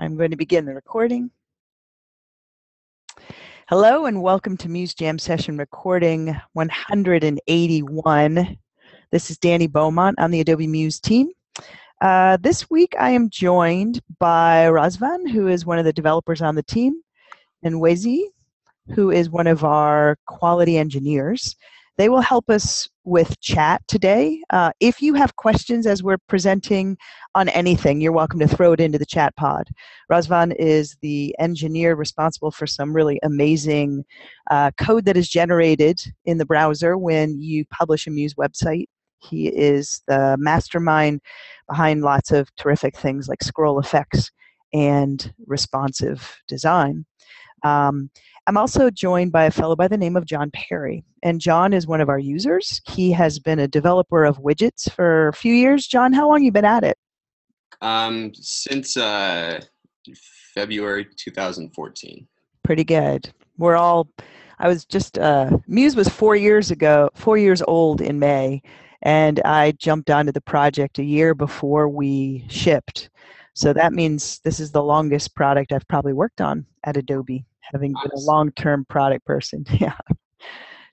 I'm going to begin the recording. Hello and welcome to Muse Jam Session Recording 181. This is Dani Beaumont on the Adobe Muse team. This week I am joined by Razvan, who is one of the developers on the team, and Wezi, who is one of our quality engineers. They will help us with chat today. If you have questions as we're presenting on anything, you're welcome to throw it into the chat pod. Razvan is the engineer responsible for some really amazing code that is generated in the browser when you publish a Muse website. He is the mastermind behind lots of terrific things like scroll effects and responsive design. I'm also joined by a fellow by the name of John Perry, and John is one of our users. He has been a developer of widgets for a few years. John, how long have you been at it? Since February 2014. Pretty good. We're all, Muse was 4 years old in May, and I jumped onto the project a year before we shipped. So that means this is the longest product I've probably worked on at Adobe, having been a long-term product person. Yeah,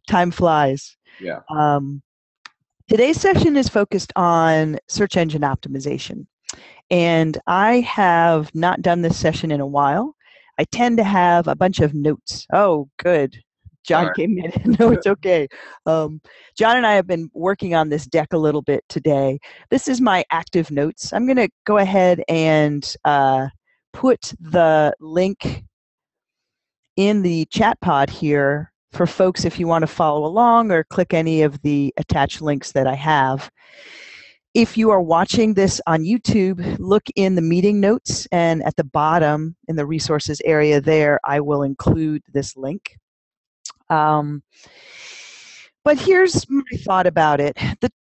time flies. Yeah. Today's session is focused on search engine optimization. And I have not done this session in a while. I tend to have a bunch of notes. Oh, good. John came in. No, it's okay. John and I have been working on this deck a little bit today. This is my active notes. I'm going to go ahead and put the link in the chat pod here for folks if you want to follow along or click any of the attached links that I have. If you are watching this on YouTube, look in the meeting notes, and at the bottom in the resources area there, I will include this link. But here's my thought about it.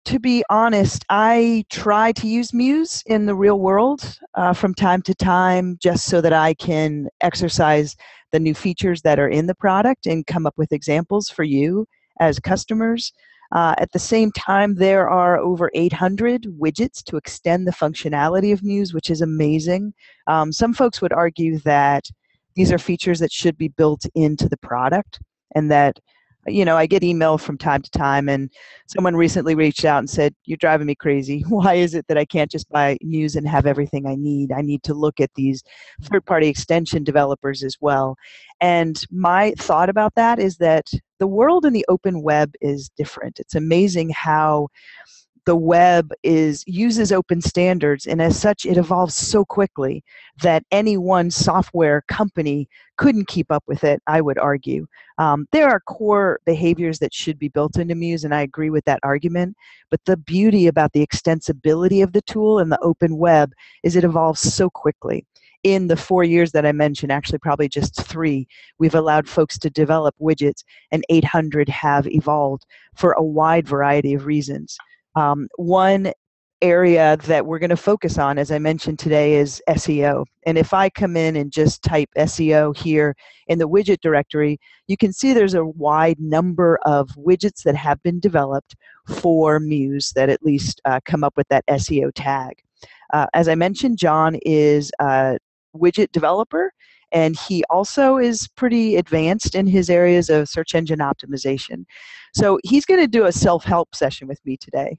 To be honest, I try to use Muse in the real world from time to time just so that I can exercise the new features that are in the product and come up with examples for you as customers. At the same time, there are over 800 widgets to extend the functionality of Muse, which is amazing. Some folks would argue that these are features that should be built into the product, and that, you know, I get email from time to time, and someone recently reached out and said, "You're driving me crazy. Why is it that I can't just buy Muse and have everything I need? I need to look at these third-party extension developers as well." And my thought about that is that the world in the open web is different. It's amazing how the web uses open standards, and as such, it evolves so quickly that any one software company couldn't keep up with it, I would argue. There are core behaviors that should be built into Muse, and I agree with that argument, but the beauty about the extensibility of the tool and the open web is it evolves so quickly. In the 4 years that I mentioned, actually probably just 3, we've allowed folks to develop widgets, and 800 have evolved for a wide variety of reasons. One area that we're going to focus on, as I mentioned today, is SEO. And if I come in and just type SEO here in the widget directory, you can see there's a wide number of widgets that have been developed for Muse that at least come up with that SEO tag. As I mentioned, John is a widget developer, and he also is pretty advanced in his areas of search engine optimization. So he's going to do a self-help session with me today.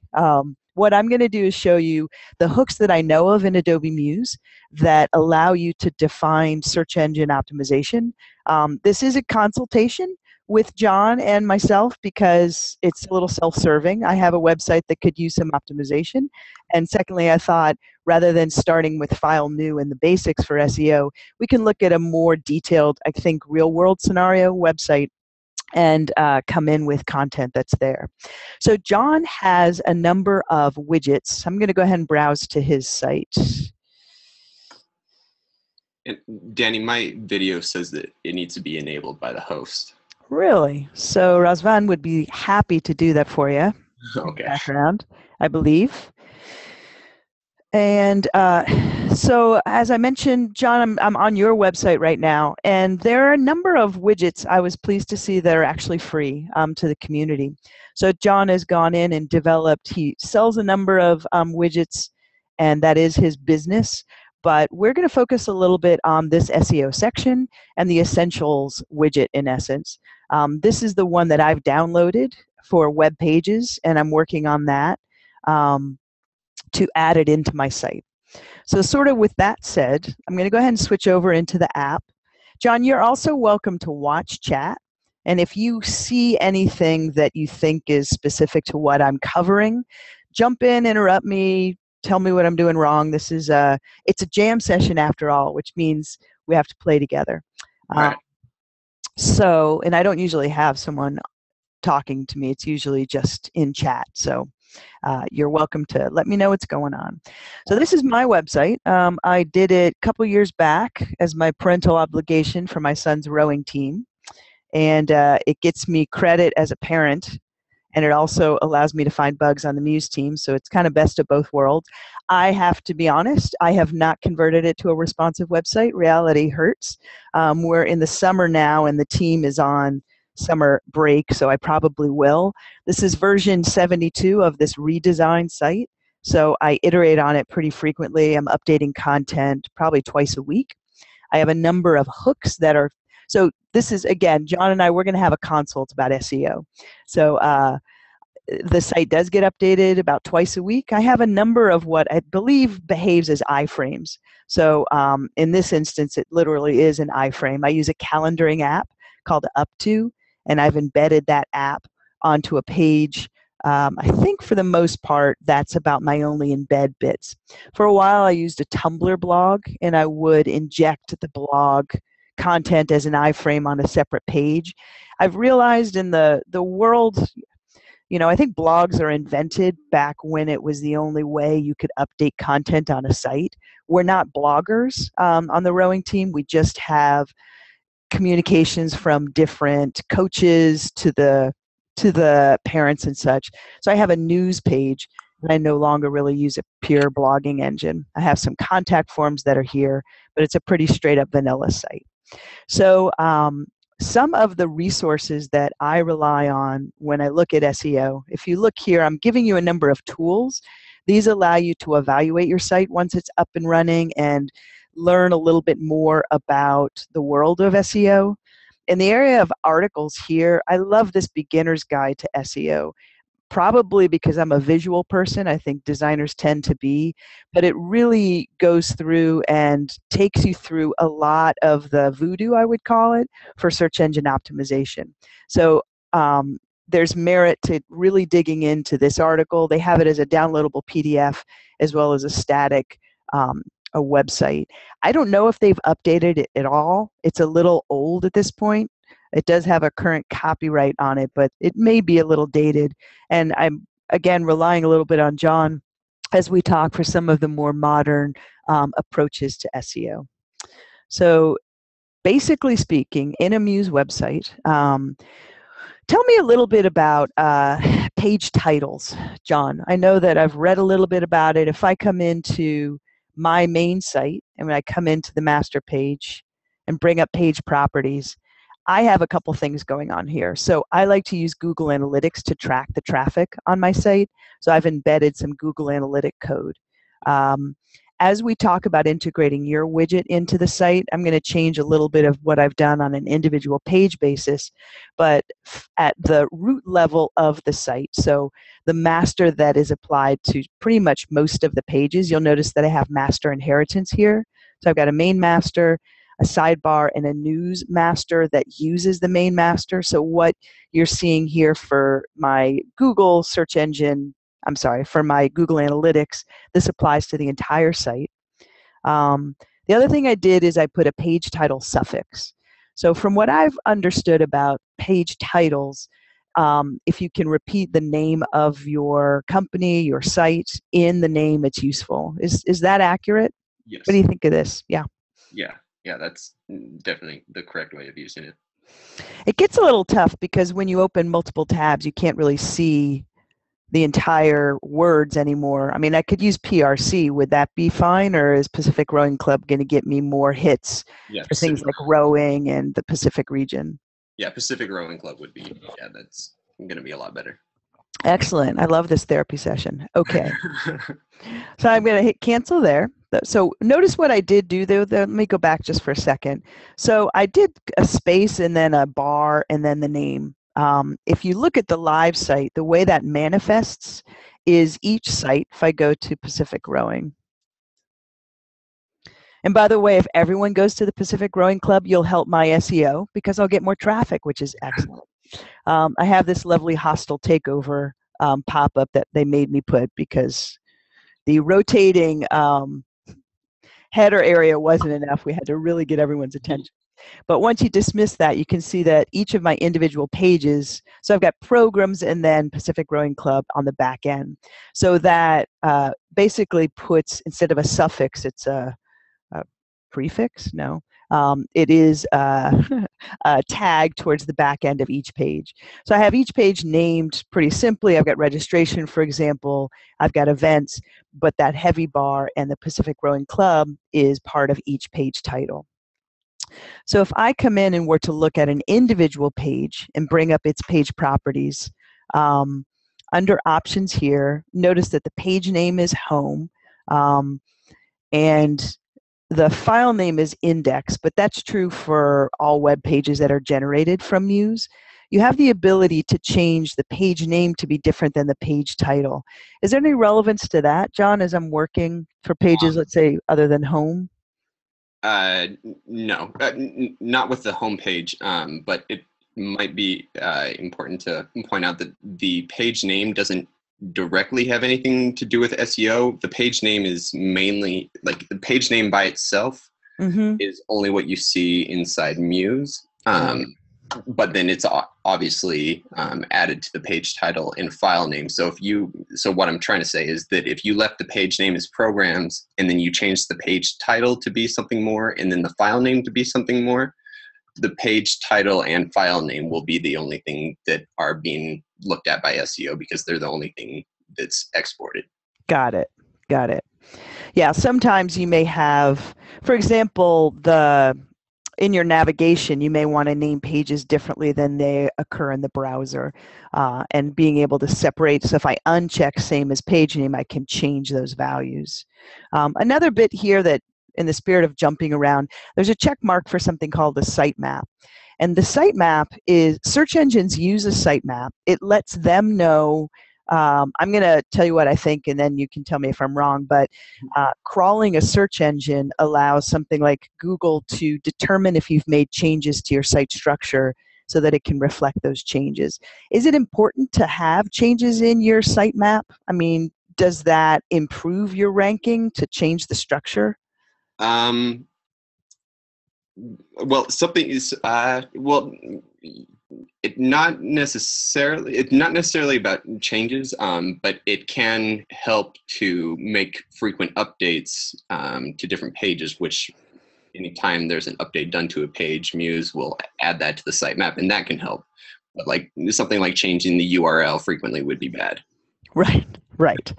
What I'm going to do is show you the hooks that I know of in Adobe Muse that allow you to define search engine optimization. This is a consultation with John and myself because it's a little self-serving. I have a website that could use some optimization. And secondly, I thought rather than starting with file new and the basics for SEO, we can look at a more detailed, I think, real-world scenario website and come in with content that's there. So John has a number of widgets. I'm going to go ahead and browse to his site. And Dani, my video says that it needs to be enabled by the host. Really? So Razvan would be happy to do that for you. Okay. Background, I believe. And so as I mentioned, John, I'm on your website right now, and there are a number of widgets I was pleased to see that are actually free to the community. So John has gone in and developed, he sells a number of widgets, and that is his business. But we're going to focus a little bit on this SEO section and the Essentials widget, in essence. This is the one that I've downloaded for web pages, and I'm working on that to add it into my site. So sort of with that said, I'm going to go ahead and switch over into the app. John, you're also welcome to watch chat. And if you see anything that you think is specific to what I'm covering, jump in, interrupt me, tell me what I'm doing wrong. This is it's a jam session after all, which means we have to play together. Right. So, and I don't usually have someone talking to me. It's usually just in chat. So you're welcome to let me know what's going on. So this is my website. I did it a couple years back as my parental obligation for my son's rowing team. And it gets me credit as a parent, and it also allows me to find bugs on the Muse team, so it's kind of best of both worlds. I have to be honest, I have not converted it to a responsive website. Reality hurts. We're in the summer now, and the team is on summer break, so I probably will. This is version 72 of this redesigned site, so I iterate on it pretty frequently. I'm updating content probably twice a week. I have a number of hooks that are so this is, again, John and I, we're going to have a consult about SEO. So the site does get updated about twice a week. I have a number of what I believe behaves as iframes. So in this instance, it literally is an iframe. I use a calendaring app called UpTo, and I've embedded that app onto a page. I think for the most part, that's about my only embed bits. For a while, I used a Tumblr blog, and I would inject the blog content as an iframe on a separate page. I've realized in the world, you know, I think blogs are invented back when it was the only way you could update content on a site. We're not bloggers on the rowing team. We just have communications from different coaches to the parents and such. So I have a news page, and I no longer really use a pure blogging engine. I have some contact forms that are here, but it's a pretty straight up vanilla site. So some of the resources that I rely on when I look at SEO, if you look here, I'm giving you a number of tools. These allow you to evaluate your site once it's up and running and learn a little bit more about the world of SEO. In the area of articles here, I love this beginner's guide to SEO, probably because I'm a visual person. I think designers tend to be, but it really goes through and takes you through a lot of the voodoo, I would call it, for search engine optimization. So there's merit to really digging into this article. They have it as a downloadable PDF as well as a static a website. I don't know if they've updated it at all. It's a little old at this point. It does have a current copyright on it, but it may be a little dated. And I'm, again, relying a little bit on John as we talk for some of the more modern approaches to SEO. So basically speaking, in a Muse website, tell me a little bit about page titles, John. I know that I've read a little bit about it. If I come into my main site and when I come into the master page and bring up page properties, I have a couple things going on here. So I like to use Google Analytics to track the traffic on my site. So I've embedded some Google Analytics code. As we talk about integrating your widget into the site, I'm going to change a little bit of what I've done on an individual page basis, but at the root level of the site, so the master that is applied to pretty much most of the pages, you'll notice that I have master inheritance here. So I've got a main master, a sidebar, and a news master that uses the main master. So what you're seeing here for my Google search engine, I'm sorry, for my Google Analytics, this applies to the entire site. The other thing I did is I put a page title suffix. So from what I've understood about page titles, if you can repeat the name of your company, your site, in the name, it's useful. Is that accurate? Yes. What do you think of this? Yeah. Yeah. Yeah, that's definitely the correct way of using it. It gets a little tough because when you open multiple tabs, you can't really see the entire words anymore. I mean, I could use PRC. Would that be fine, or is Pacific Rowing Club going to get me more hits for things like rowing and the Pacific region? Yeah, Pacific Rowing Club would be, yeah, that's going to be a lot better. Excellent. I love this therapy session. Okay. So I'm going to hit cancel there. So notice what I did do there. Let me go back just for a second. So I did a space and then a bar and then the name. If you look at the live site, the way that manifests is each site, if I go to Pacific Rowing. And by the way, if everyone goes to the Pacific Rowing Club, you'll help my SEO because I'll get more traffic, which is excellent. I have this lovely hostile takeover pop-up that they made me put because the rotating header area wasn't enough. We had to really get everyone's attention. But once you dismiss that, you can see that each of my individual pages, so I've got programs and then Pacific Rowing Club on the back end. So that basically puts, instead of a suffix, it's a prefix, no. It is a tag towards the back end of each page. So I have each page named pretty simply. I've got registration, for example. I've got events, but that heavy bar and the Pacific Rowing Club is part of each page title. So if I come in and were to look at an individual page and bring up its page properties, under options here, notice that the page name is home, and the file name is index, but that's true for all web pages that are generated from Muse. You have the ability to change the page name to be different than the page title. Is there any relevance to that, John, as I'm working for pages, let's say, other than home? No, not with the home page, but it might be important to point out that the page name doesn't directly have anything to do with SEO. The page name is mainly, like, the page name by itself is only what you see inside Muse, but then it's obviously added to the page title and file name. So if you, what I'm trying to say is that if you left the page name as programs and then you changed the page title to be something more and then the file name to be something more, the page title and file name will be the only thing that are being looked at by SEO because they're the only thing that's exported. Got it. Got it. Yeah, sometimes you may have, for example, in your navigation, you may want to name pages differently than they occur in the browser, and being able to separate. So if I uncheck same as page name, I can change those values. Another bit here that, in the spirit of jumping around, there's a check mark for something called the sitemap. And the sitemap is, search engines use a sitemap. It lets them know, I'm going to tell you what I think and then you can tell me if I'm wrong, but crawling a search engine allows something like Google to determine if you've made changes to your site structure so that it can reflect those changes. Is it important to have changes in your sitemap? I mean, does that improve your ranking to change the structure? Well, something is, well, it's not necessarily about changes, but it can help to make frequent updates to different pages, which anytime there's an update done to a page, Muse will add that to the sitemap, and that can help. But like something like changing the URL frequently would be bad. Right. Right.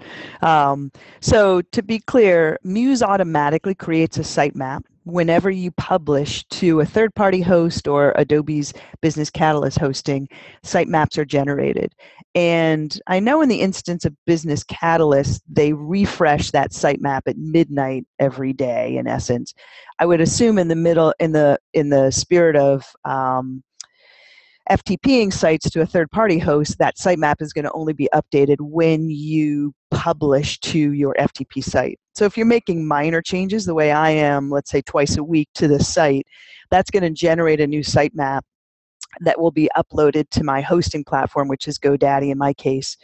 So to be clear, Muse automatically creates a sitemap whenever you publish to a third-party host or Adobe's Business Catalyst hosting. Sitemaps are generated. And I know in the instance of Business Catalyst, they refresh that sitemap at midnight every day, in essence. I would assume in the middle, in the spirit of FTPing sites to a third-party host, that sitemap is going to only be updated when you publish to your FTP site. So if you're making minor changes the way I am, let's say twice a week to this site, that's going to generate a new sitemap that will be uploaded to my hosting platform, which is GoDaddy in my case.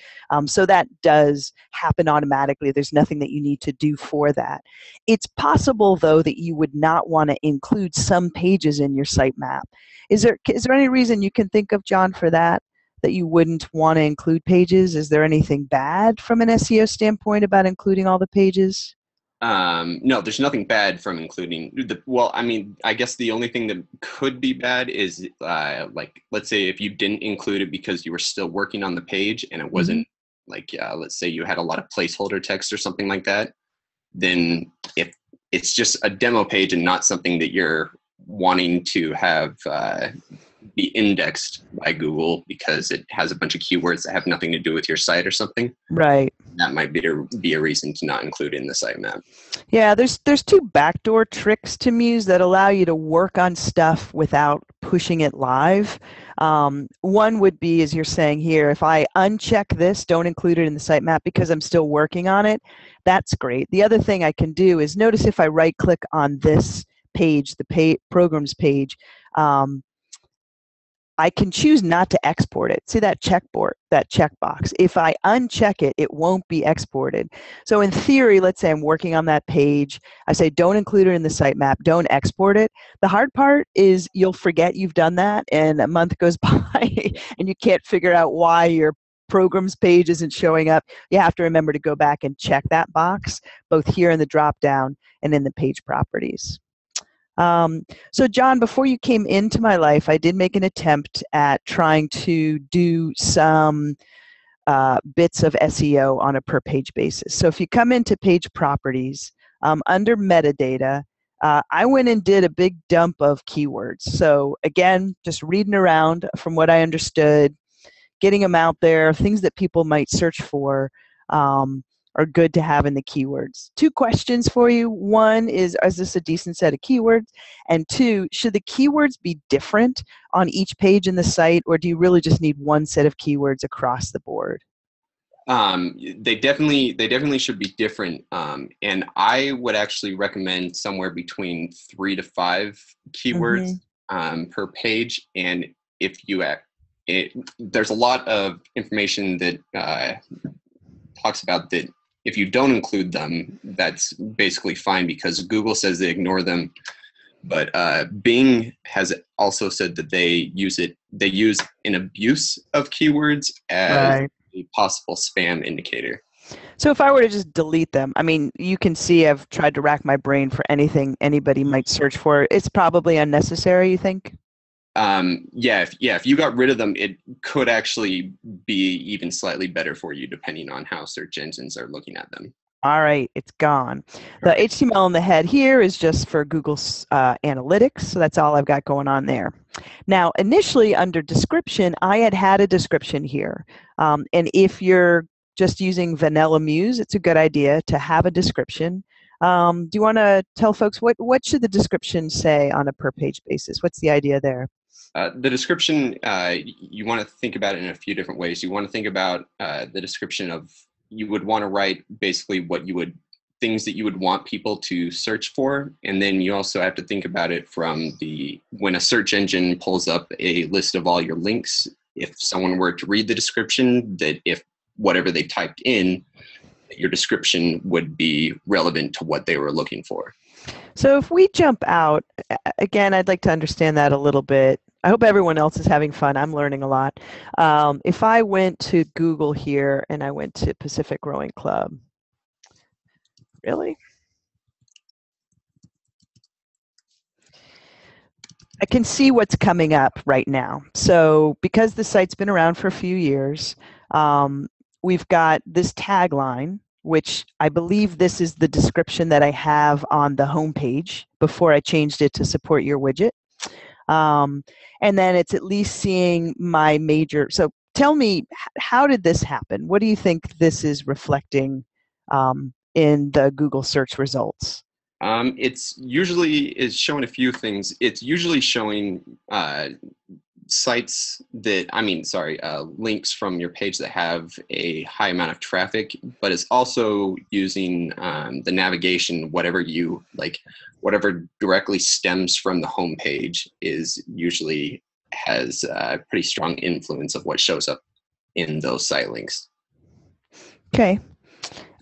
So that does happen automatically. There's nothing that you need to do for that. It's possible, though, that you would not want to include some pages in your sitemap. Is there any reason you can think of, John, for that, that you wouldn't want to include pages? Is there anything bad from an SEO standpoint about including all the pages? No, there's nothing bad from including the, well, I mean, I guess the only thing that could be bad is, like, let's say if you didn't include it because you were still working on the page and it wasn't like, let's say you had a lot of placeholder text or something like that, then if it's just a demo page and not something that you're wanting to have, be indexed by Google because it has a bunch of keywords that have nothing to do with your site or something. Right. that might be a reason to not include in the sitemap. Yeah, there's two backdoor tricks to Muse that allow you to work on stuff without pushing it live. One would be, as you're saying here, if I uncheck this, don't include it in the sitemap because I'm still working on it, that's great. The other thing I can do is notice if I right click on this page, the programs page, I can choose not to export it. See that checkbox. If I uncheck it, it won't be exported. So in theory, let's say I'm working on that page. I say don't include it in the sitemap, don't export it. The hard part is you'll forget you've done that, and a month goes by and you can't figure out why your programs page isn't showing up. You have to remember to go back and check that box, both here in the drop down and in the page properties. So John, before you came into my life, I did make an attempt at trying to do some bits of SEO on a per page basis. So if you come into page properties, under metadata, I went and did a big dump of keywords. So again, just reading around from what I understood, getting them out there, things that people might search for, are good to have in the keywords. Two questions for you. One is this a decent set of keywords? And two, should the keywords be different on each page in the site, or do you really just need one set of keywords across the board? They definitely should be different. And I would actually recommend somewhere between 3 to 5 keywords per page. And if you act, there's a lot of information that talks about that. If you don't include them, that's basically fine because Google says they ignore them, but Bing has also said that they use it. They use an abuse of keywords as a possible spam indicator. So if I were to just delete them, I mean, you can see I've tried to rack my brain for anything anybody might search for. It's probably unnecessary, you think? If you got rid of them, it could actually be even slightly better for you depending on how search engines are looking at them. All right, it's gone. The HTML in the head here is just for Google's Analytics, so that's all I've got going on there. Now, initially under description, I had a description here, and if you're just using vanilla Muse, it's a good idea to have a description. Do you want to tell folks what should the description say on a per page basis? What's the idea there? The description, you want to think about it in a few different ways. You want to think about the description of, you would want to write basically what you would, things that you would want people to search for. And then you also have to think about it from the, when a search engine pulls up a list of all your links, if someone were to read the description, that if whatever they typed in, your description would be relevant to what they were looking for. So if we jump out, again, I'd like to understand that a little bit. I hope everyone else is having fun. I'm learning a lot. If I went to Google here and I went to Pacific Rowing Club, really? I can see what's coming up right now. So because the site's been around for a few years, we've got this tagline, which I believe this is the description that I have on the homepage before I changed it to support your widget. And then it's at least seeing my major. So tell me, how did this happen? What do you think this is reflecting in the Google search results? It's showing a few things. It's usually showing links from your page that have a high amount of traffic, but it's also using the navigation, whatever directly stems from the home page is usually has a pretty strong influence of what shows up in those site links. Okay.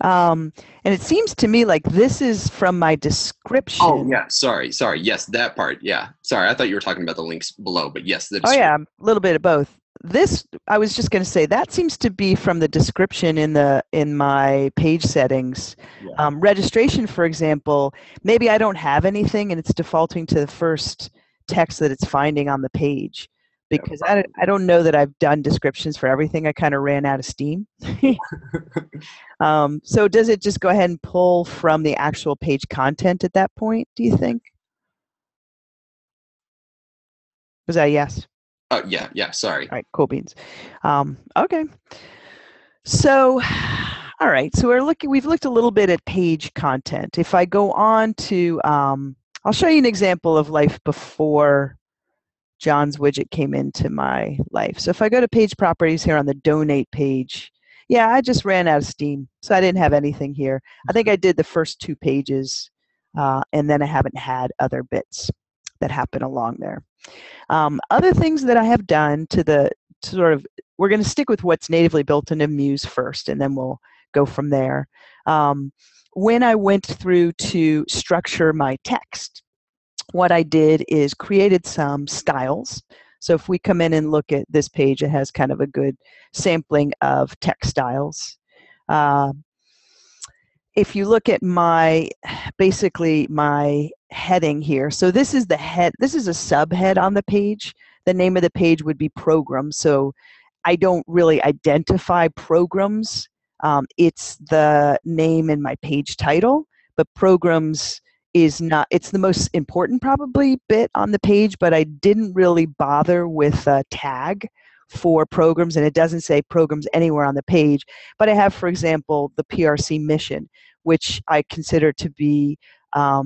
And it seems to me like this is from my description. Oh, yeah. Sorry. Yes, that part. Yeah. Sorry. I thought you were talking about the links below, but yes. Oh, yeah. A little bit of both. This, I was just going to say, that seems to be from the description in my page settings. Yeah. Registration, for example, maybe I don't have anything and it's defaulting to the first text that it's finding on the page. Because I don't know that I've done descriptions for everything. I kind of ran out of steam. So does it just go ahead and pull from the actual page content at that point, do you think? Was that a yes? Oh, yeah. Sorry. All right, cool beans. Okay. So All right, so we're looking. We've looked a little bit at page content. If I go on to, I'll show you an example of life before John's widget came into my life. So if I go to page properties here on the donate page, yeah, I just ran out of steam, so I didn't have anything here. I think I did the first two pages, and then I haven't had other bits that happen along there. Other things that I have done to the sort of, we're going to stick with what's natively built into Muse first, and then we'll go from there. When I went through to structure my text, what I did is created some styles. So if we come in and look at this page, it has kind of a good sampling of text styles. If you look at my, basically my heading here, so this is the head, this is a subhead on the page. The name of the page would be programs. So I don't really identify programs. It's the name in my page title, but programs is not, it's the most important probably bit on the page, but I didn't really bother with a tag for programs, and it doesn't say programs anywhere on the page. But I have, for example, the PRC mission, which I consider to be a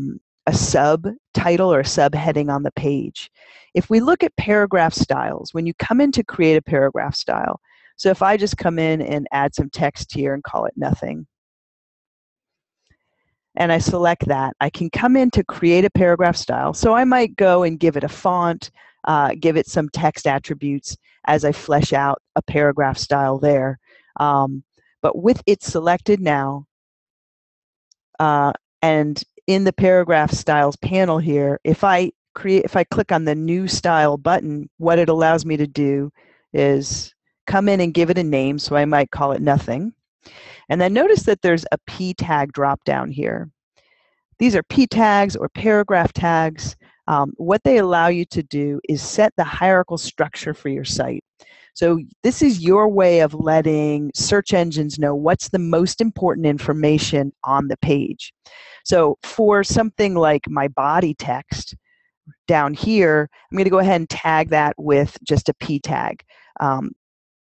subtitle or a subheading on the page. If we look at paragraph styles, when you come in to create a paragraph style, so if I just come in and add some text here and call it nothing, and I select that, I can come in to create a paragraph style. So I might go and give it a font, give it some text attributes as I flesh out a paragraph style there. But with it selected now, and in the paragraph styles panel here, if I click on the new style button, what it allows me to do is come in and give it a name. So I might call it nothing. And then notice that there's a P tag drop down here. These are P tags or paragraph tags. What they allow you to do is set the hierarchical structure for your site. So this is your way of letting search engines know what's the most important information on the page. So for something like my body text down here, I'm going to go ahead and tag that with just a P tag,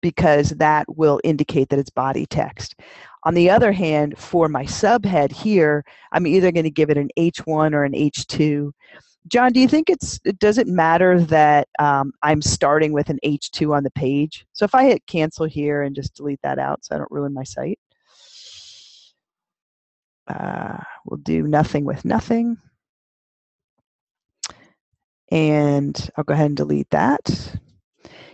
because that will indicate that it's body text. On the other hand, for my subhead here, I'm either going to give it an H1 or an H2. John, do you think does it matter that I'm starting with an H2 on the page? So if I hit cancel here and just delete that out so I don't ruin my site. We'll do nothing with nothing. And I'll go ahead and delete that.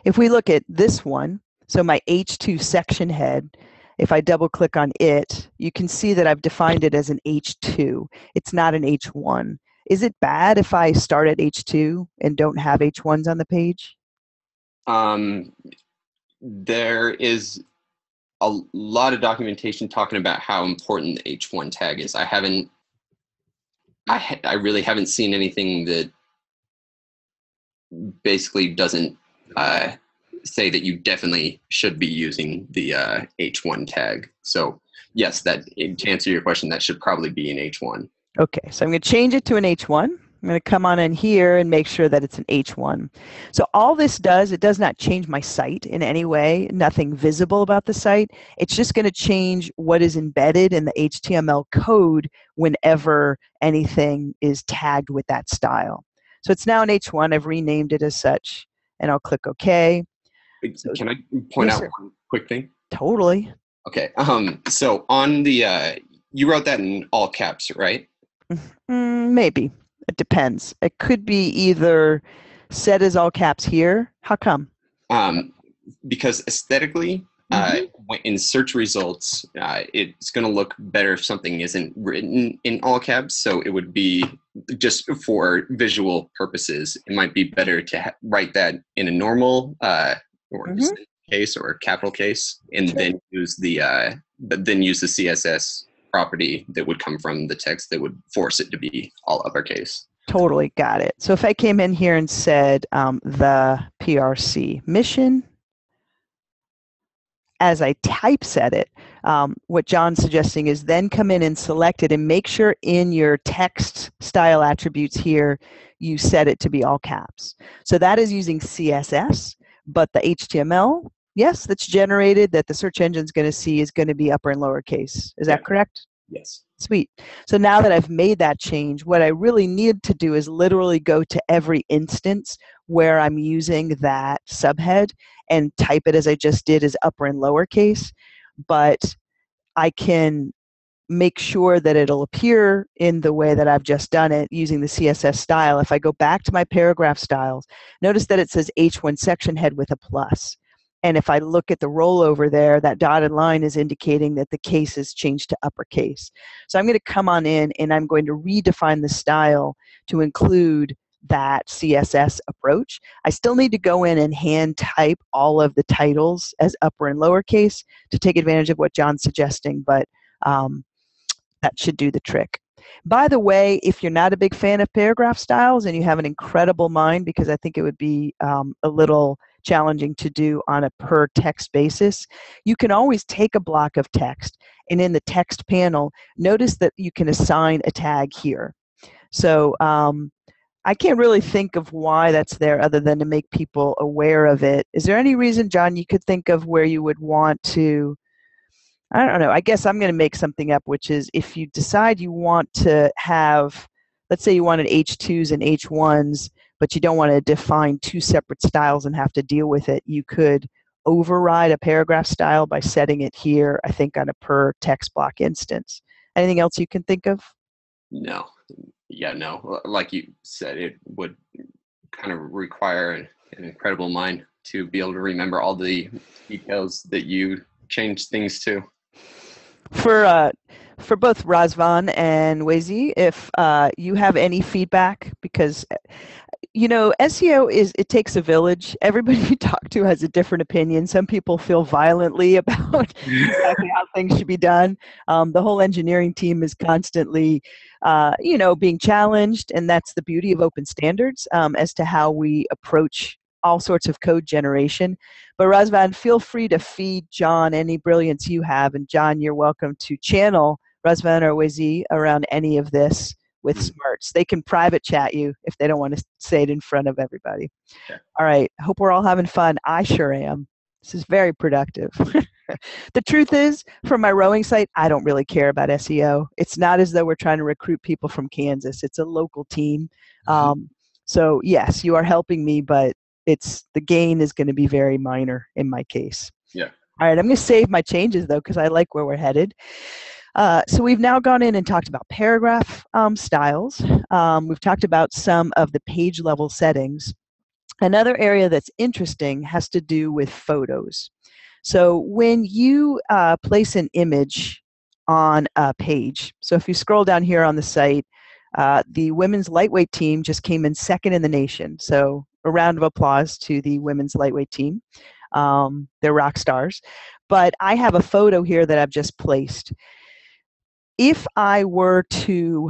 If we look at this one, so my H2 section head, if I double click on it, you can see that I've defined it as an H2. It's not an H1. Is it bad if I start at H2 and don't have H1s on the page? There is a lot of documentation talking about how important the H1 tag is. I really haven't seen anything that basically doesn't say that you definitely should be using the H1 tag. So yes, that, to answer your question, that should probably be an H1. Okay, so I'm going to change it to an H1. I'm going to come on in here and make sure that it's an H1. So all this does, it does not change my site in any way, nothing visible about the site. It's just going to change what is embedded in the HTML code whenever anything is tagged with that style. So it's now an H1. I've renamed it as such, and I'll click OK. Can I point out one quick thing? Totally. Okay, so on the, you wrote that in all caps, right? Maybe. It depends. It could be either set as all caps here. How come? Because aesthetically, in search results, it's going to look better if something isn't written in all caps. So it would be, just for visual purposes, it might be better to write that in a normal or case or capital case, and then use the CSS property that would come from the text that would force it to be all uppercase. Totally got it. So if I came in here and said the PRC mission, as I typeset it, what John's suggesting is then come in and select it and make sure in your text style attributes here, you set it to be all caps. So that is using CSS, but the HTML yes, that's generated that the search engine's going to see is going to be upper and lowercase. Is that correct? Yes. Sweet. So now that I've made that change, what I really need to do is literally go to every instance where I'm using that subhead and type it as I just did as upper and lowercase. But I can make sure that it'll appear in the way that I've just done it using the CSS style. If I go back to my paragraph styles, notice that it says H1 section head with a plus. And if I look at the rollover there, that dotted line is indicating that the case is changed to uppercase. So I'm going to come on in and I'm going to redefine the style to include that CSS approach. I still need to go in and hand type all of the titles as upper and lowercase to take advantage of what John's suggesting, but that should do the trick. By the way, if you're not a big fan of paragraph styles and you have an incredible mind, because I think it would be a little challenging to do on a per text basis, you can always take a block of text and in the text panel, notice that you can assign a tag here. So I can't really think of why that's there other than to make people aware of it. Is there any reason, John, you could think of where you would want to, I don't know, I guess I'm going to make something up, which is if you decide you want to have, let's say you wanted H2s and H1s, but you don't want to define two separate styles and have to deal with it, you could override a paragraph style by setting it here, I think, on a per text block instance. Anything else you can think of? No. Yeah, no. Like you said, it would kind of require an incredible mind to be able to remember all the details that you changed things to. For both Razvan and Wezi, if you have any feedback, because you know SEO it takes a village. Everybody you talk to has a different opinion. Some people feel violently about exactly how things should be done. The whole engineering team is constantly, you know, being challenged, and that's the beauty of open standards as to how we approach all sorts of code generation. But Razvan, feel free to feed John any brilliance you have. And John, you're welcome to channel Razvan or Wezi around any of this with smarts. They can private chat you if they don't want to say it in front of everybody. Sure. All right. Hope we're all having fun. I sure am. This is very productive. The truth is, for my rowing site, I don't really care about SEO. It's not as though we're trying to recruit people from Kansas. It's a local team. So yes, you are helping me, but it's the gain is going to be very minor in my case. Yeah. All right. I'm going to save my changes though, because I like where we're headed. So we've now gone in and talked about paragraph styles. We've talked about some of the page level settings. Another area that's interesting has to do with photos. So when you place an image on a page, so if you scroll down here on the site, the women's lightweight team just came in second in the nation. So a round of applause to the women's lightweight team. They're rock stars. But I have a photo here that I've just placed. If I were to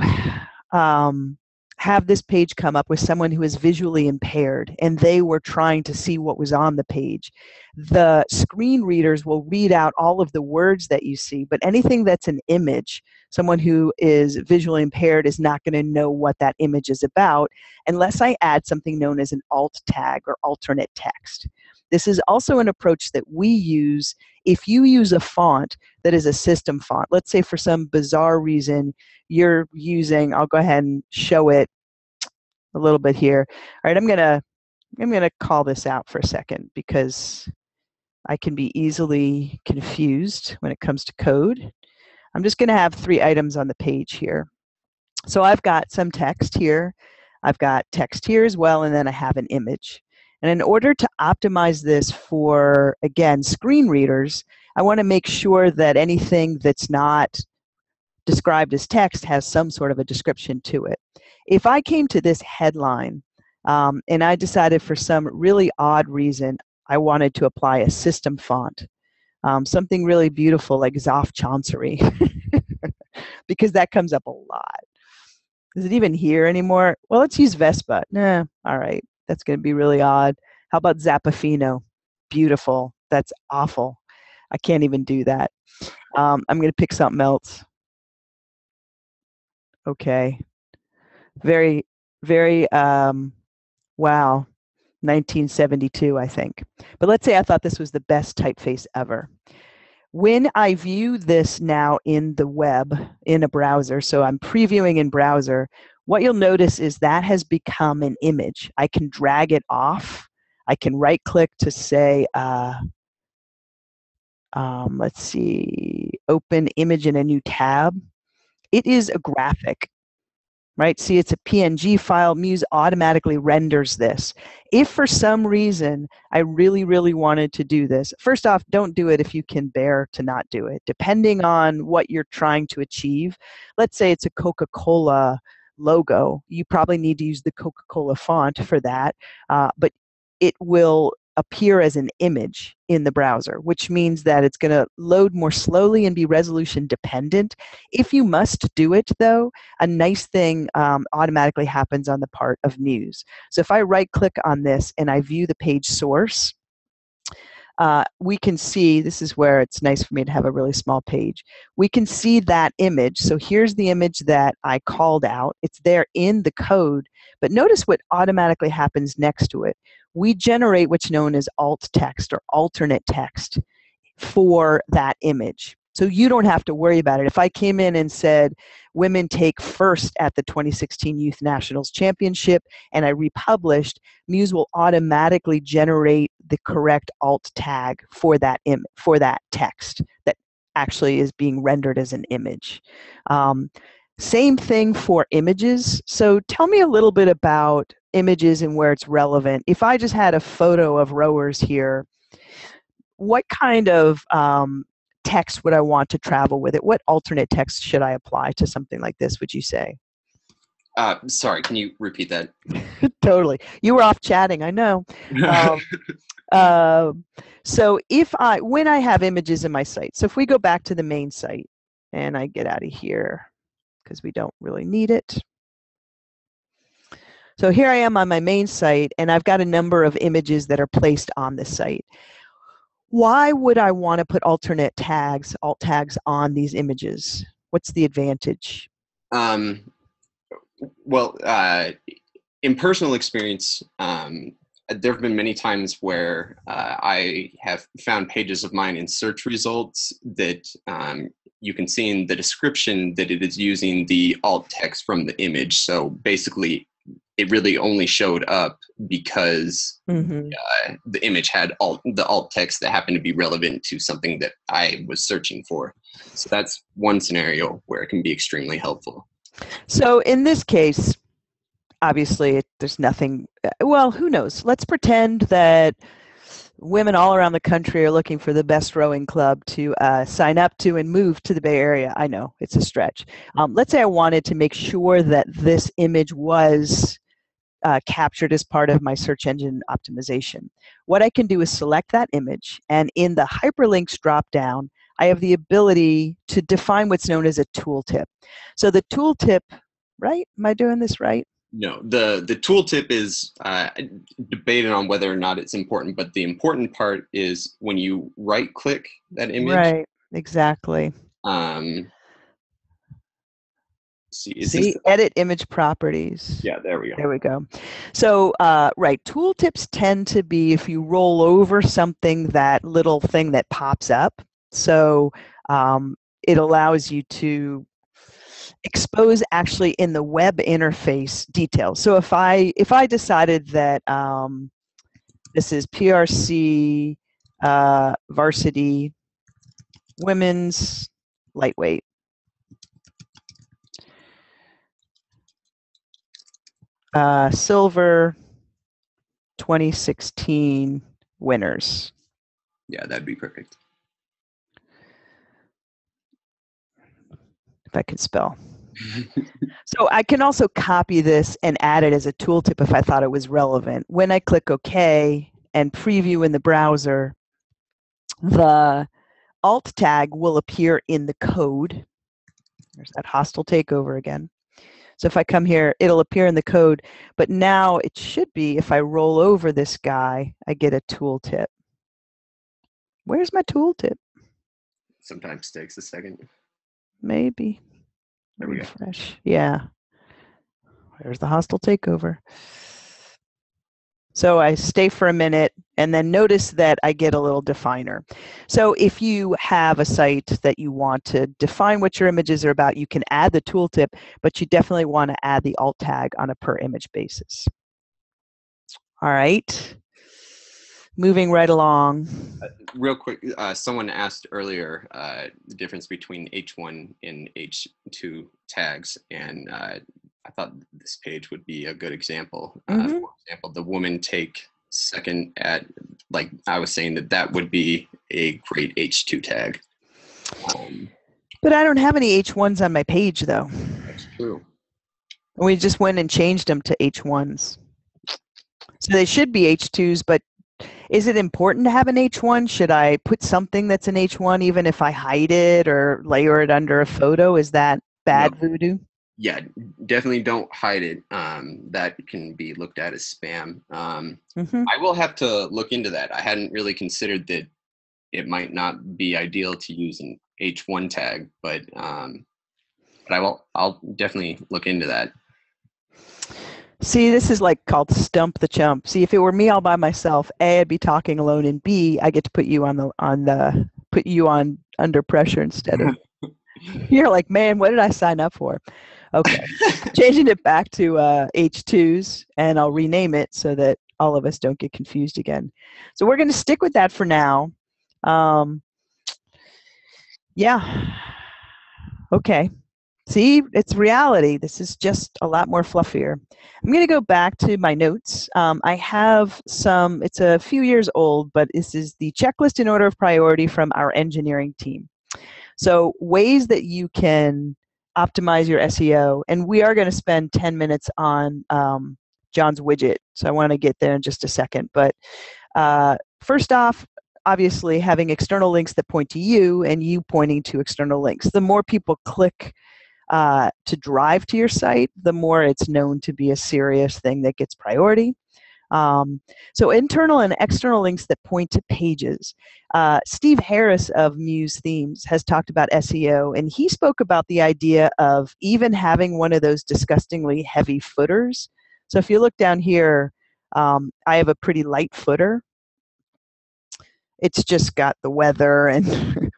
have this page come up with someone who is visually impaired and they were trying to see what was on the page, the screen readers will read out all of the words that you see, but anything that's an image, someone who is visually impaired is not going to know what that image is about unless I add something known as an alt tag or alternate text. This is also an approach that we use if you use a font that is a system font. Let's say for some bizarre reason you're using, I'll go ahead and show it a little bit here. All right, I'm gonna call this out for a second because I can be easily confused when it comes to code. I'm just gonna have three items on the page here. So I've got some text here, I've got text here as well, and then I have an image. And in order to optimize this for, again, screen readers, I want to make sure that anything that's not described as text has some sort of a description to it. If I came to this headline and I decided for some really odd reason I wanted to apply a system font, something really beautiful like Zoff Chauncey, because that comes up a lot. Is it even here anymore? Well, let's use Vespa. Nah, all right. That's going to be really odd. How about Zappafino? Beautiful. That's awful. I can't even do that. I'm going to pick something else. Okay. Very, very, wow. 1972, I think. But let's say I thought this was the best typeface ever. When I view this now in the web, in a browser, so I'm previewing in browser, what you'll notice is that has become an image. I can drag it off. I can right-click to say, let's see, open image in a new tab. It is a graphic, right? See, it's a PNG file. Muse automatically renders this. If for some reason I really, really wanted to do this, first off, don't do it if you can bear to not do it, depending on what you're trying to achieve. Let's say it's a Coca-Cola logo. You probably need to use the Coca-Cola font for that, but it will appear as an image in the browser, which means that it's going to load more slowly and be resolution dependent. If you must do it, though, a nice thing automatically happens on the part of Muse. So if I right-click on this and I view the page source, we can see, this is where it's nice for me to have a really small page. We can see that image. So here's the image that I called out. It's there in the code, but notice what automatically happens next to it. We generate what's known as alt text or alternate text for that image. So you don't have to worry about it. If I came in and said, women take first at the 2016 Youth Nationals Championship, and I republished, Muse will automatically generate the correct alt tag for that text that actually is being rendered as an image. Same thing for images. So tell me a little bit about images and where it's relevant. If I just had a photo of rowers here, what kind of text would I want to travel with it? What alternate text should I apply to something like this, would you say? Sorry, can you repeat that? Totally. You were off chatting, I know. So when I have images in my site, so if we go back to the main site and I get out of here because we don't really need it. So here I am on my main site and I've got a number of images that are placed on the site. Why would I want to put alternate tags, alt tags on these images? What's the advantage? In personal experience, there have been many times where I have found pages of mine in search results that you can see in the description that it is using the alt text from the image. So basically, it really only showed up because the image had the alt text that happened to be relevant to something that I was searching for. So that's one scenario where it can be extremely helpful. So in this case, obviously, there's nothing, well, who knows? Let's pretend that women all around the country are looking for the best rowing club to sign up to and move to the Bay Area. I know, it's a stretch. Let's say I wanted to make sure that this image was captured as part of my search engine optimization. What I can do is select that image, and in the hyperlinks dropdown, I have the ability to define what's known as a tooltip. So the tooltip, right? Am I doing this right? No, the tooltip is debated on whether or not it's important, but the important part is when you right-click that image. Right, exactly. See, edit image properties. Yeah, there we go. There we go. So, right, tooltips tend to be if you roll over something, that little thing that pops up. So, it allows you to expose actually in the web interface details. So if I decided that this is PRC varsity women's lightweight. Silver 2016 winners. Yeah, that'd be perfect. If I could spell. So I can also copy this and add it as a tooltip if I thought it was relevant. When I click OK and preview in the browser, the alt tag will appear in the code. There's that hostile takeover again. So if I come here, it'll appear in the code. But now it should be, if I roll over this guy, I get a tooltip. Where's my tooltip? Sometimes takes a second. Maybe. There we go. Refresh. Yeah. There's the hostile takeover. So I stay for a minute and then notice that I get a little definer. So if you have a site that you want to define what your images are about, you can add the tooltip, but you definitely want to add the alt tag on a per image basis. All right. Moving right along. Real quick, someone asked earlier the difference between H1 and H2 tags, and I thought this page would be a good example. For example, the woman take second at, like I was saying, that would be a great H2 tag. But I don't have any H1s on my page, though. That's true. We just went and changed them to H1s. So they should be H2s, but is it important to have an H1? Should I put something that's an H1 even if I hide it or layer it under a photo? Is that bad voodoo? Yeah, definitely don't hide it. That can be looked at as spam. I will have to look into that. I hadn't really considered that it might not be ideal to use an H1 tag, but I'll definitely look into that. See, this is like called stump the chump. See, if it were me all by myself, A, I'd be talking alone, and B, I get to put you on the put you on under pressure instead of you're like, man, what did I sign up for? Okay, changing it back to H2s, and I'll rename it so that all of us don't get confused again. So we're going to stick with that for now. Yeah. Okay. See, it's reality. This is just a lot more fluffier. I'm going to go back to my notes. I have some, it's a few years old, but this is the checklist in order of priority from our engineering team. So ways that you can optimize your SEO, and we are going to spend 10 minutes on John's widget. So I want to get there in just a second. But first off, obviously having external links that point to you and you pointing to external links. The more people click to drive to your site, the more it's known to be a serious thing that gets priority. So internal and external links that point to pages. Steve Harris of Muse Themes has talked about SEO, and he spoke about the idea of even having one of those disgustingly heavy footers. So if you look down here, I have a pretty light footer. It's just got the weather and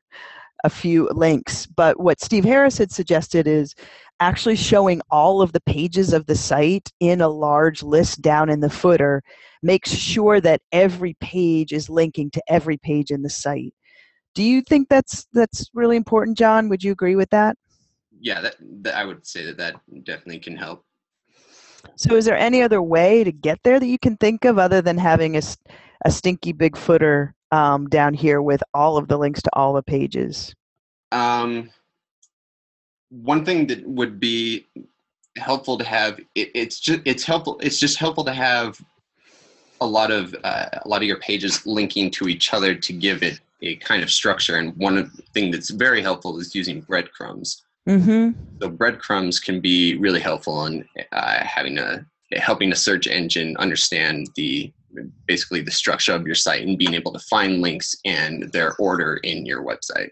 a few links, but what Steve Harris had suggested is actually showing all of the pages of the site in a large list down in the footer. Makes sure that every page is linking to every page in the site. Do you think that's really important, John? Would you agree with that? Yeah, that I would say that definitely can help. So is there any other way to get there that you can think of other than having a stinky big footer down here with all of the links to all the pages? One thing that would be helpful to have, it's just helpful to have a lot of your pages linking to each other to give it a kind of structure. And one thing that's very helpful is using breadcrumbs. So breadcrumbs can be really helpful in helping a search engine understand basically the structure of your site and being able to find links and their order in your website.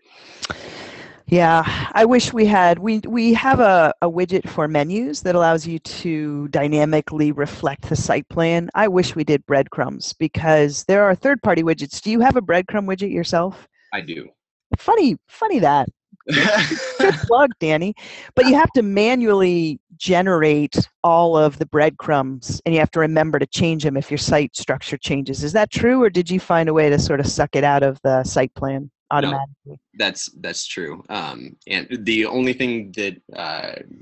Yeah, I wish we had. We have a widget for menus that allows you to dynamically reflect the site plan. I wish we did breadcrumbs because there are third-party widgets. Do you have a breadcrumb widget yourself? I do. Funny that. Good plug, Dani. But you have to manually generate all of the breadcrumbs, and you have to remember to change them if your site structure changes. Is that true, or did you find a way to sort of suck it out of the site plan automatically? No, that's true. And the only thing that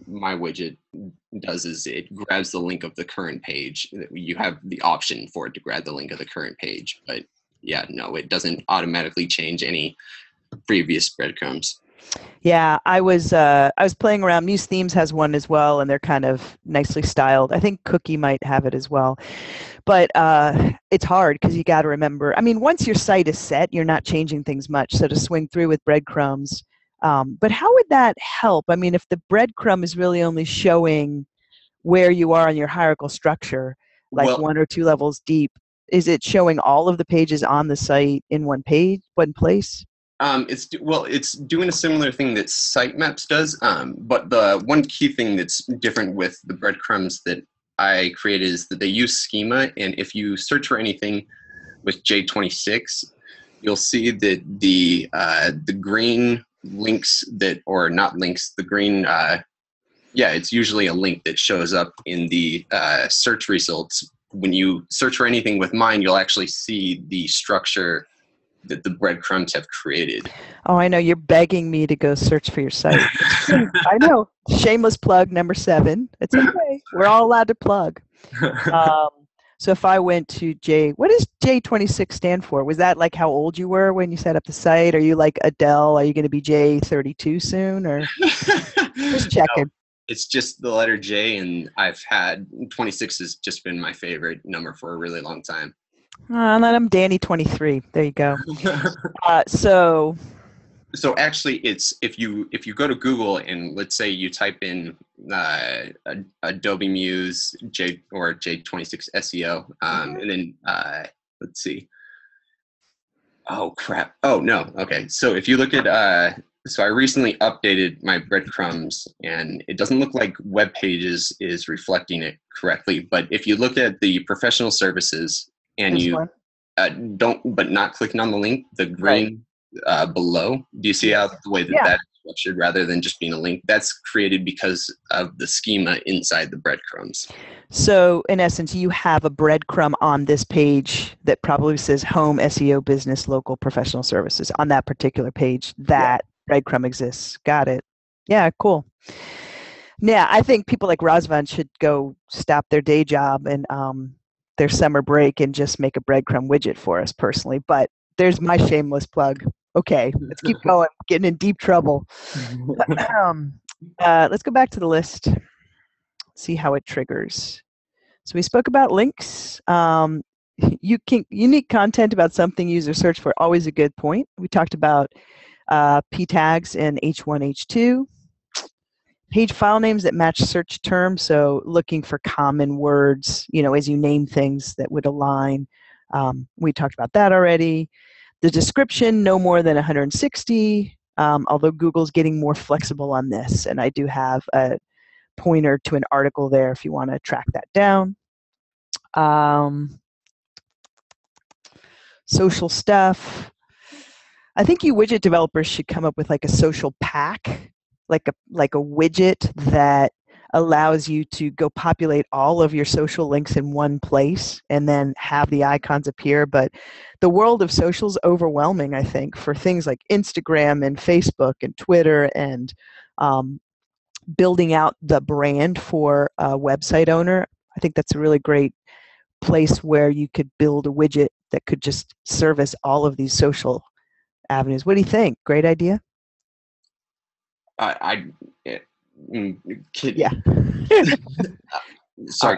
my widget does is it grabs the link of the current page. You have the option for it to grab the link of the current page, but yeah, no, it doesn't automatically change any previous breadcrumbs. Yeah, I was playing around. Muse Themes has one as well, and they're kind of nicely styled. I think Cookie might have it as well. But it's hard because you got to remember. I mean, once your site is set, you're not changing things much. So to swing through with breadcrumbs. But how would that help? I mean, if the breadcrumb is really only showing where you are in your hierarchical structure, like one or two levels deep, is it showing all of the pages on the site in one place? It's doing a similar thing that sitemaps does, but the one key thing that's different with the breadcrumbs that I created is that they use schema, and if you search for anything with J26, you'll see that the green links that, or not links, the green, yeah, it's usually a link that shows up in the search results. When you search for anything with mine, you'll actually see the structure that the breadcrumbs have created. Oh, I know. You're begging me to go search for your site. I know. Shameless plug number 7. It's okay. We're all allowed to plug. So if I went to J, what does J26 stand for? Was that like how old you were when you set up the site? Are you like Adele? Are you going to be J32 soon? Or just checking. No, it's just the letter J, and I've had 26 has just been my favorite number for a really long time. And then I'm Dani23. There you go. So actually, it's if you go to Google and let's say you type in Adobe Muse J or J26 SEO, and then let's see. Oh crap! Oh no. Okay. So if you look at so I recently updated my breadcrumbs, and it doesn't look like web pages is reflecting it correctly. But if you look at the professional services. And this you don't, but not clicking on the link, the green below. Do you see how the way that that is structured rather than just being a link? That's created because of the schema inside the breadcrumbs. So in essence, you have a breadcrumb on this page that probably says home, SEO, business, local, professional services. On that particular page, that breadcrumb exists. Got it. Yeah, cool. Yeah, I think people like Razvan should go stop their day job and their summer break and just make a breadcrumb widget for us personally. But there's my shameless plug. Okay, let's keep going. I'm getting in deep trouble. Let's go back to the list, see how it triggers. So we spoke about links. Unique content about something user search for, always a good point. We talked about P tags in H1, H2. Page file names that match search terms, so looking for common words, you know, as you name things that would align. We talked about that already. The description, no more than 160, although Google's getting more flexible on this, and I do have a pointer to an article there if you want to track that down. Social stuff. I think you widget developers should come up with like a social pack. Like a widget that allows you to go populate all of your social links in one place and then have the icons appear. But the world of social is overwhelming, I think, for things like Instagram and Facebook and Twitter, and building out the brand for a website owner. I think that's a really great place where you could build a widget that could just service all of these social avenues. What do you think? Great idea? Sorry,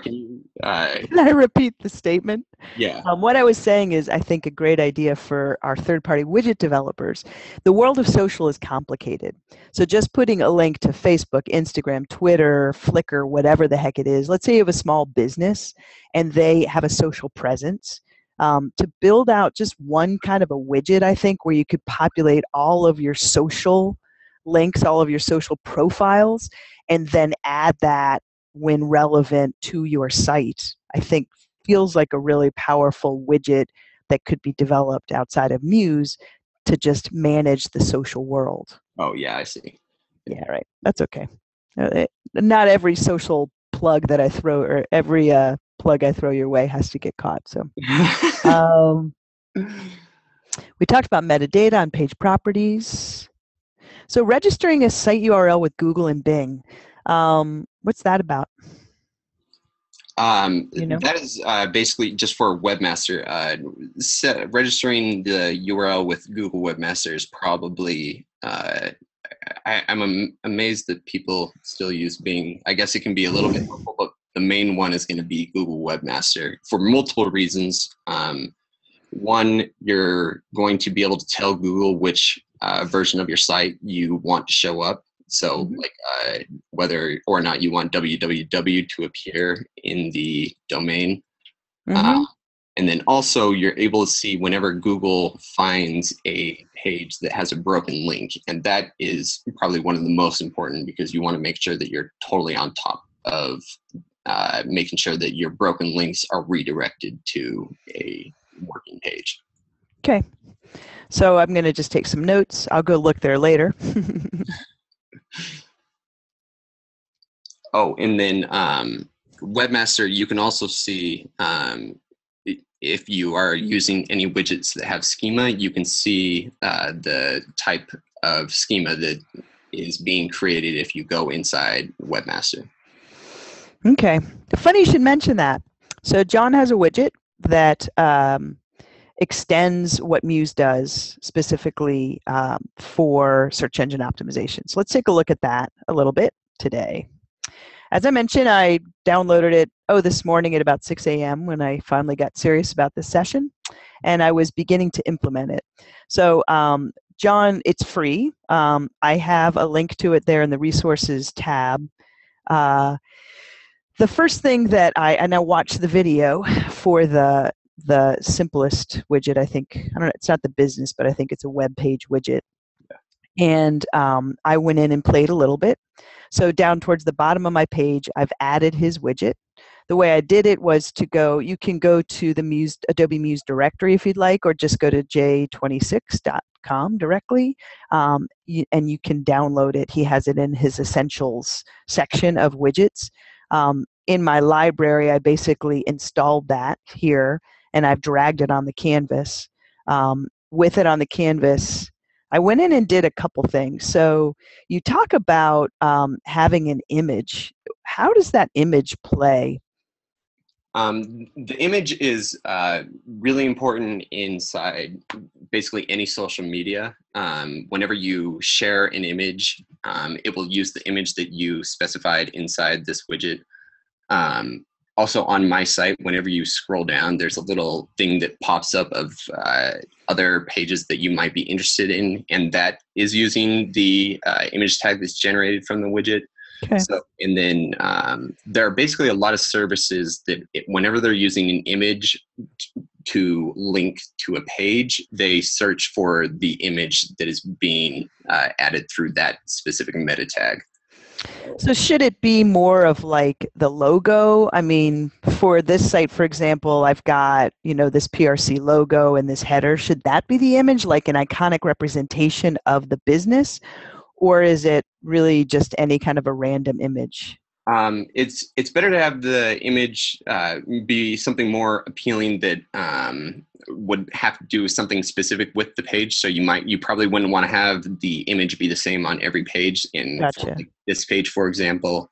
can I repeat the statement? Yeah. What I was saying is I think a great idea for our third-party widget developers. The world of social is complicated. So just putting a link to Facebook, Instagram, Twitter, Flickr, whatever the heck it is, let's say you have a small business and they have a social presence. To build out just one kind of a widget, I think, where you could populate all of your social links, all of your social profiles, and then add that when relevant to your site, I think feels like a really powerful widget that could be developed outside of Muse to just manage the social world. Oh, yeah, I see. Yeah, right. That's okay. Not every social plug that I throw, or every plug I throw your way has to get caught. So we talked about metadata on page properties. So registering a site URL with Google and Bing, what's that about? You know? That is basically just for Webmaster. Registering the URL with Google Webmaster is probably, I'm amazed that people still use Bing. I guess it can be a little bit helpful, but the main one is going to be Google Webmaster for multiple reasons. One, you're going to be able to tell Google which version of your site you want to show up. So like whether or not you want www to appear in the domain. And then also you're able to see whenever Google finds a page that has a broken link. And that is probably one of the most important because you want to make sure that you're totally on top of making sure that your broken links are redirected to a working page. Okay. So I'm going to just take some notes. I'll go look there later. Oh, and then Webmaster, you can also see if you are using any widgets that have schema, you can see the type of schema that is being created if you go inside Webmaster. Okay. Funny you should mention that. So John has a widget that extends what Muse does specifically for search engine optimization. So let's take a look at that a little bit today. As I mentioned, I downloaded it this morning at about 6 a.m. when I finally got serious about this session, and I was beginning to implement it. So John, it's free. I have a link to it there in the resources tab. The first thing that I watched the video for the simplest widget, I think. I don't know, it's not the business, but I think it's a web page widget. And I went in and played a little bit. So down towards the bottom of my page, I've added his widget. The way I did it was to go, you can go to the Muse, Adobe Muse directory if you'd like, or just go to j26.com directly, and you can download it. He has it in his essentials section of widgets. In my library, I basically installed that here, and I've dragged it on the canvas. With it on the canvas, I went in and did a couple things. So you talk about having an image. How does that image play? The image is really important inside basically any social media. Whenever you share an image, it will use the image that you specified inside this widget. Also on my site, whenever you scroll down, there's a little thing that pops up of other pages that you might be interested in, and that is using the image tag that's generated from the widget. Okay. So, and then there are basically a lot of services that whenever they're using an image to link to a page, they search for the image that is being added through that specific meta tag. So should it be more of like the logo? I mean, for this site, for example, I've got, you know, this PRC logo and this header. Should that be the image, like an iconic representation of the business? Or is it really just any kind of a random image? It's better to have the image be something more appealing that would have to do something specific with the page. So you probably wouldn't want to have the image be the same on every page. In Gotcha. Like this page, for example,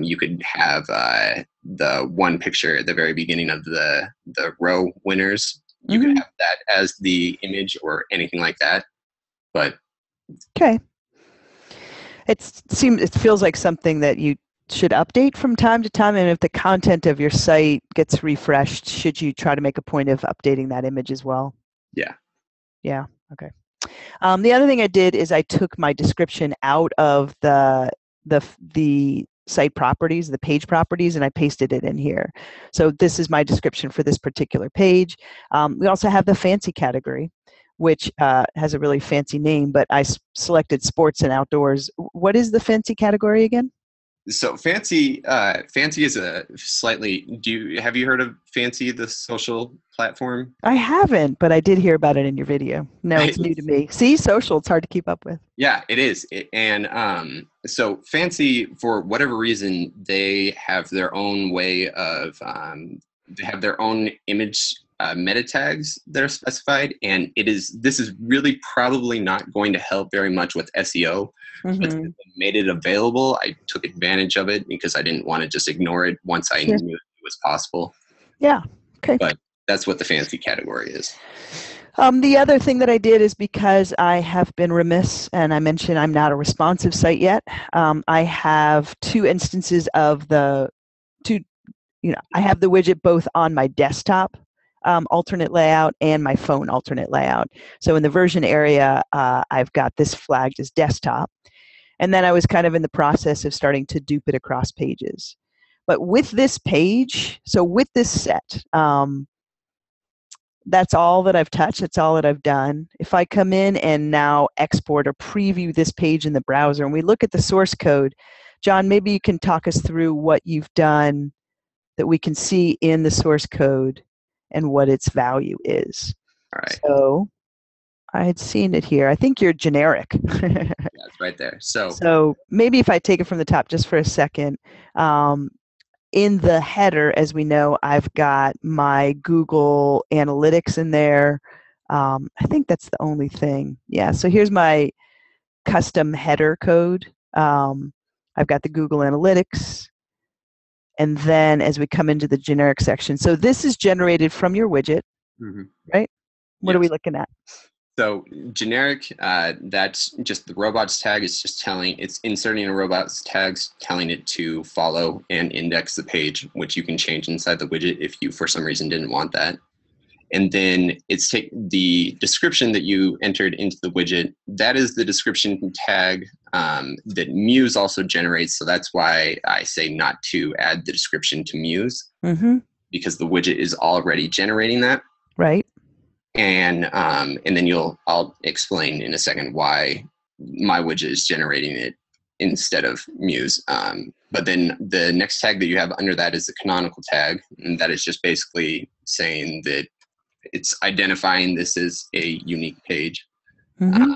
you could have the one picture at the very beginning of the row winners. You could have that as the image or anything like that. But okay, it feels like something that you should update from time to time, and if the content of your site gets refreshed, should you try to make a point of updating that image as well? Yeah. Yeah, okay. The other thing I did is I took my description out of the site properties, the page properties, and I pasted it in here. So this is my description for this particular page. We also have the fancy category, which has a really fancy name, but I selected sports and outdoors. What is the fancy category again? So fancy is a slightly, have you heard of Fancy, the social platform? I haven't, but I did hear about it in your video. No, it's new to me. See, social, it's hard to keep up with. Yeah, it is. And so Fancy, for whatever reason, they have their own way of, they have their own image meta tags that are specified, and this is really probably not going to help very much with SEO. But since they made it available, I took advantage of it because I didn't want to just ignore it once I knew it was possible. Yeah. Okay. But that's what the fancy category is. The other thing that I did is, because I have been remiss, and I mentioned I'm not a responsive site yet. I have two instances of I have the widget both on my desktop alternate layout and my phone alternate layout. So in the version area, I've got this flagged as desktop. And then I was kind of in the process of starting to dupe it across pages. But with this page, so with this set, that's all that I've touched. That's all that I've done. If I come in and now export or preview this page in the browser, and we look at the source code, John, maybe you can talk us through what you've done that we can see in the source code and what its value is. All right. So I had seen it here. I think you're generic. Yeah, it's right there. So maybe if I take it from the top just for a second. In the header, as we know, I've got my Google Analytics in there. I think that's the only thing. Yeah, so here's my custom header code. I've got the Google Analytics. And then as we come into the generic section, so this is generated from your widget, mm-hmm. right? What yes. are we looking at? So generic, that's just the robots tag. It's just telling, it's inserting a robots tags, telling it to follow and index the page, which you can change inside the widget if you, for some reason, didn't want that. And then it's the description that you entered into the widget. That is the description tag that Muse also generates. So that's why I say not to add the description to Muse, mm-hmm. because the widget is already generating that. Right. And then I'll explain in a second why my widget is generating it instead of Muse. But then the next tag that you have under that is the canonical tag, and that is just basically saying that it's identifying this is a unique page. Mm-hmm.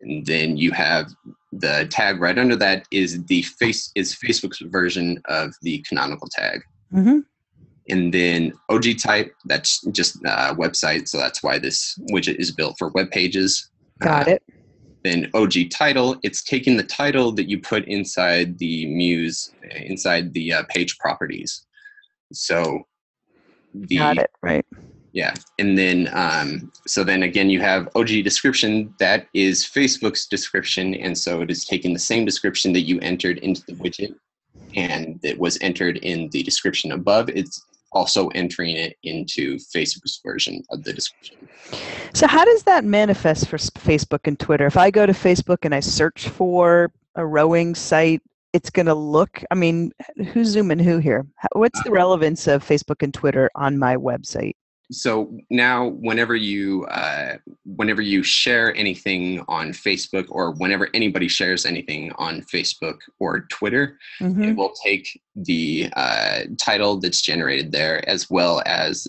And then you have the tag right under that is Facebook's version of the canonical tag. Mm-hmm. And then OG type, that's just a website, so that's why this widget is built for web pages. Got it. Then OG title, it's taking the title that you put inside the Muse, inside the page properties. So the, got it, right. Yeah, and then, so then again, you have OG description, that is Facebook's description, and so it is taking the same description that you entered into the widget and that was entered in the description above. It's also entering it into Facebook's version of the description. So how does that manifest for Facebook and Twitter? If I go to Facebook and I search for a rowing site, it's going to look, I mean, who's zooming who here? What's the relevance of Facebook and Twitter on my website? So now whenever you share anything on Facebook, or whenever anybody shares anything on Facebook or Twitter, mm-hmm. it will take the title that's generated there, as well as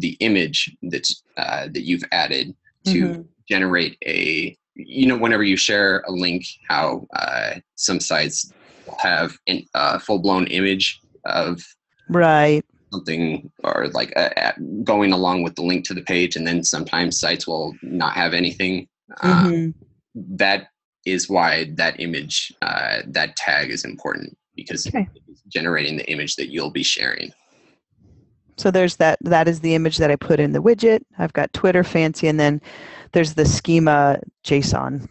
the image that's, that you've added to mm-hmm. generate a, you know, whenever you share a link, how some sites will have a full-blown image of right. something, or like going along with the link to the page, and then sometimes sites will not have anything. Mm-hmm. That is why that image, that tag is important, because okay. it's generating the image that you'll be sharing. So there's that, that is the image that I put in the widget. I've got Twitter fancy, and then there's the schema JSON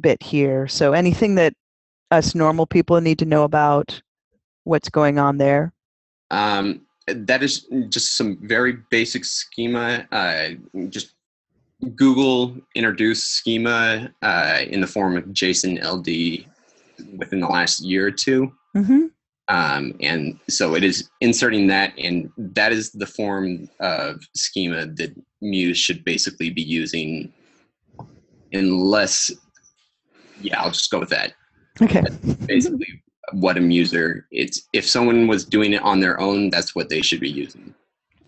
bit here. So anything that us normal people need to know about what's going on there? That is just some very basic schema. Just Google introduced schema in the form of JSON-LD within the last year or two. Mm-hmm. And so it is inserting that, and that is the form of schema that Muse should basically be using, unless, yeah, I'll just go with that. Okay. That's basically what a user, it's if someone was doing it on their own, that's what they should be using.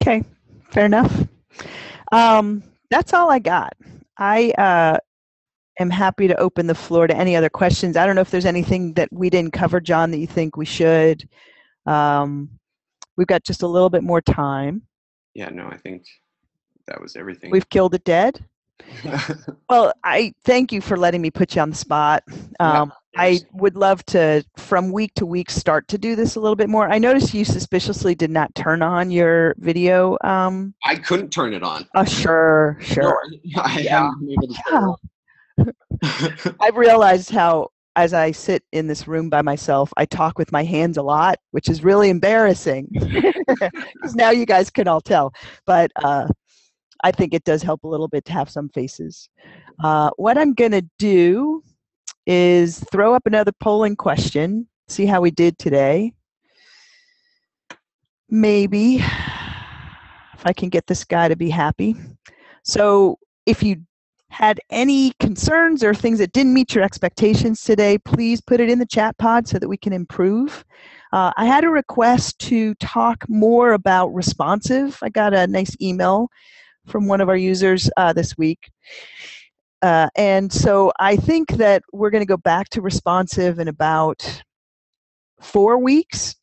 Okay, fair enough. That's all I got. I am happy to open the floor to any other questions. I don't know if there's anything that we didn't cover, John, that you think we should. We've got just a little bit more time. Yeah, no, I think that was everything. We've killed it dead. Well, I thank you for letting me put you on the spot. I would love to, from week to week, start to do this a little bit more. I noticed you suspiciously did not turn on your video. I couldn't turn it on. Oh, sure. No, I haven't been able to turn it on. I realized how, as I sit in this room by myself, I talk with my hands a lot, which is really embarrassing, because now you guys can all tell. But I think it does help a little bit to have some faces. What I'm going to do is throw up another polling question, see how we did today. Maybe, if I can get this guy to be happy. So if you had any concerns or things that didn't meet your expectations today, please put it in the chat pod so that we can improve. I had a request to talk more about responsive. I got a nice email from one of our users this week. And so I think that we're going to go back to responsive in about 4 weeks.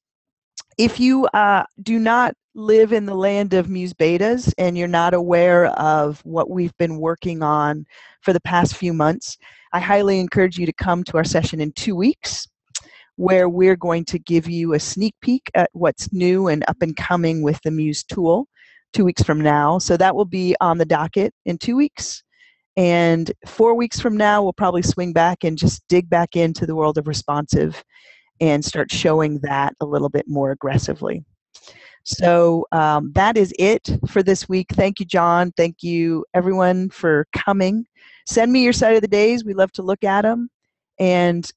If you do not live in the land of Muse betas and you're not aware of what we've been working on for the past few months, I highly encourage you to come to our session in 2 weeks, where we're going to give you a sneak peek at what's new and up and coming with the Muse tool 2 weeks from now. So that will be on the docket in 2 weeks. And 4 weeks from now, we'll probably swing back and just dig back into the world of responsive and start showing that a little bit more aggressively. So that is it for this week. Thank you, John. Thank you, everyone, for coming. Send me your side of the days. We love to look at them. And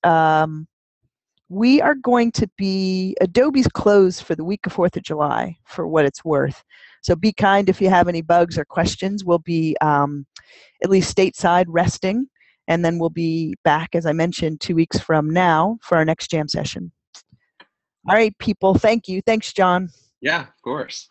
we are going to be, Adobe's closed for the week of 4th of July, for what it's worth. So be kind if you have any bugs or questions. We'll be at least stateside resting. And then we'll be back, as I mentioned, 2 weeks from now for our next jam session. All right, people. Thank you. Thanks, John. Yeah, of course.